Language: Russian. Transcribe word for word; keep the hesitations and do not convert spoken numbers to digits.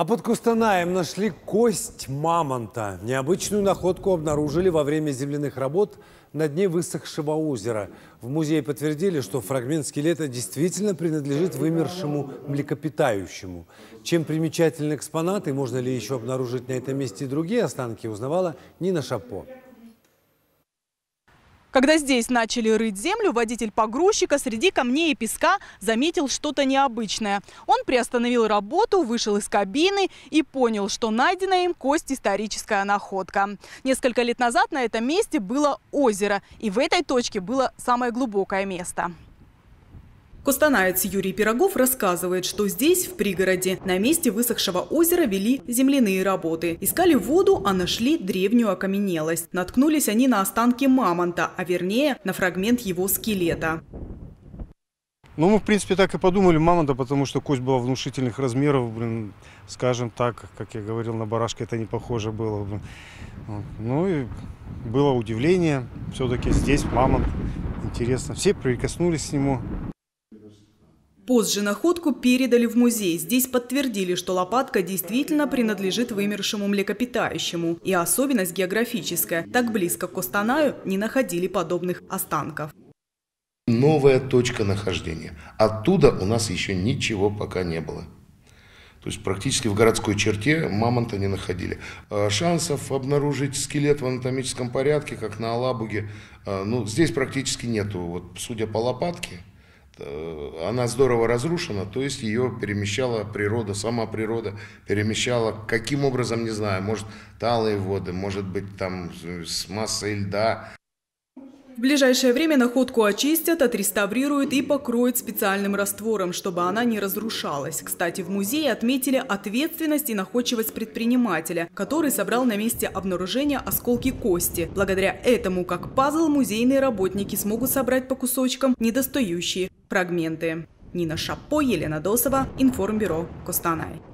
А под Костанаем нашли кость мамонта. Необычную находку обнаружили во время земляных работ на дне высохшего озера. В музее подтвердили, что фрагмент скелета действительно принадлежит вымершему млекопитающему. Чем примечательны экспонаты, можно ли еще обнаружить на этом месте и другие останки, узнавала Нина Шаппо. Когда здесь начали рыть землю, водитель погрузчика среди камней и песка заметил что-то необычное. Он приостановил работу, вышел из кабины и понял, что найденная им кость – историческая находка. Несколько лет назад на этом месте было озеро, и в этой точке было самое глубокое место. Костанаец Юрий Пирогов рассказывает, что здесь, в пригороде, на месте высохшего озера вели земляные работы. Искали воду, а нашли древнюю окаменелость. Наткнулись они на останки мамонта, а вернее, на фрагмент его скелета. Ну, мы, в принципе, так и подумали мамонта, потому что кость была внушительных размеров. Блин, скажем так, как я говорил, на барашка это не похоже было. Блин. Ну и было удивление. Все-таки здесь мамонт. Интересно. Все прикоснулись к нему. Позже находку передали в музей. Здесь подтвердили, что лопатка действительно принадлежит вымершему млекопитающему. И особенность географическая. Так близко к Костанаю не находили подобных останков. Новая точка нахождения. Оттуда у нас еще ничего пока не было. То есть практически в городской черте мамонта не находили. Шансов обнаружить скелет в анатомическом порядке, как на Алабуге, ну, здесь практически нету. Вот, судя по лопатке, она здорово разрушена, то есть ее перемещала природа, сама природа перемещала, каким образом, не знаю, может талые воды, может быть там с массой льда. В ближайшее время находку очистят, отреставрируют и покроют специальным раствором, чтобы она не разрушалась. Кстати, в музее отметили ответственность и находчивость предпринимателя, который собрал на месте обнаружения осколки кости. Благодаря этому, как пазл, музейные работники смогут собрать по кусочкам недостающие фрагменты. Нина Шаппо, Елена Досова, Информбюро Костанай.